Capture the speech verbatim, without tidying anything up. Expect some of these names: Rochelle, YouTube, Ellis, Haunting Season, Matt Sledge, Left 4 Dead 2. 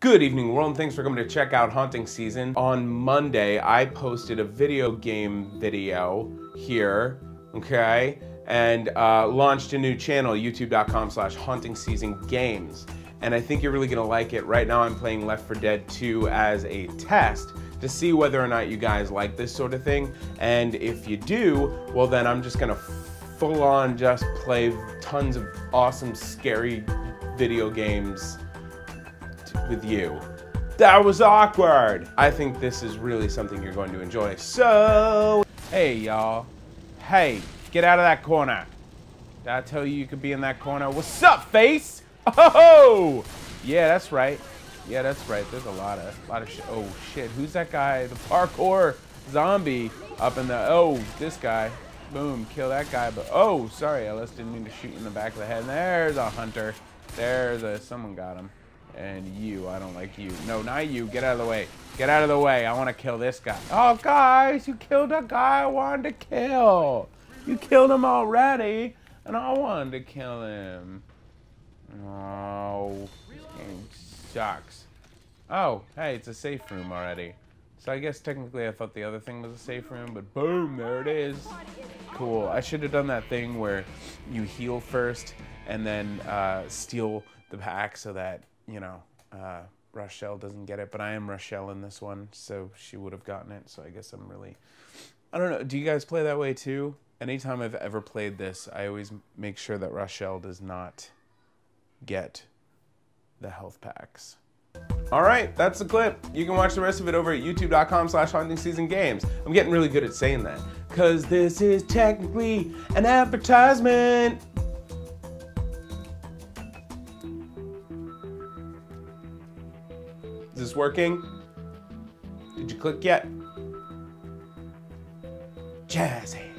Good evening, world, and thanks for coming to check out Haunting Season. On Monday, I posted a video game video here, okay, and uh, launched a new channel, youtube dot com slash haunting season games. And I think you're really gonna like it. Right now I'm playing Left four Dead two as a test to see whether or not you guys like this sort of thing. And if you do, well then I'm just gonna full on just play tons of awesome, scary video games with you. That was awkward. I think this is really something you're going to enjoy. So, hey y'all. Hey, get out of that corner. Did I tell you you could be in that corner? What's up, face? Oh, yeah, that's right. Yeah, that's right. There's a lot of, a lot of shit. Oh shit, who's that guy? The parkour zombie up in the, oh, this guy. Boom, kill that guy. But oh, sorry, Ellis, didn't mean to shoot in the back of the head. There's a hunter. There's a, someone got him. And you, I don't like you. No, not you. Get out of the way. Get out of the way. I want to kill this guy. Oh, guys, you killed a guy I wanted to kill. You killed him already, and I wanted to kill him. Oh, this game sucks. Oh, hey, it's a safe room already. So I guess technically I thought the other thing was a safe room, but boom, there it is. Cool. I should have done that thing where you heal first and then uh, steal the pack so that, you know, uh, Rochelle doesn't get it, but I am Rochelle in this one, so she would have gotten it, so I guess I'm really... I don't know, do you guys play that way too? Anytime I've ever played this, I always make sure that Rochelle does not get the health packs. All right, that's the clip. You can watch the rest of it over at youtube dot com slash haunting season games. I'm getting really good at saying that, because this is technically an advertisement. Is this working? Did you click yet? Jazzy.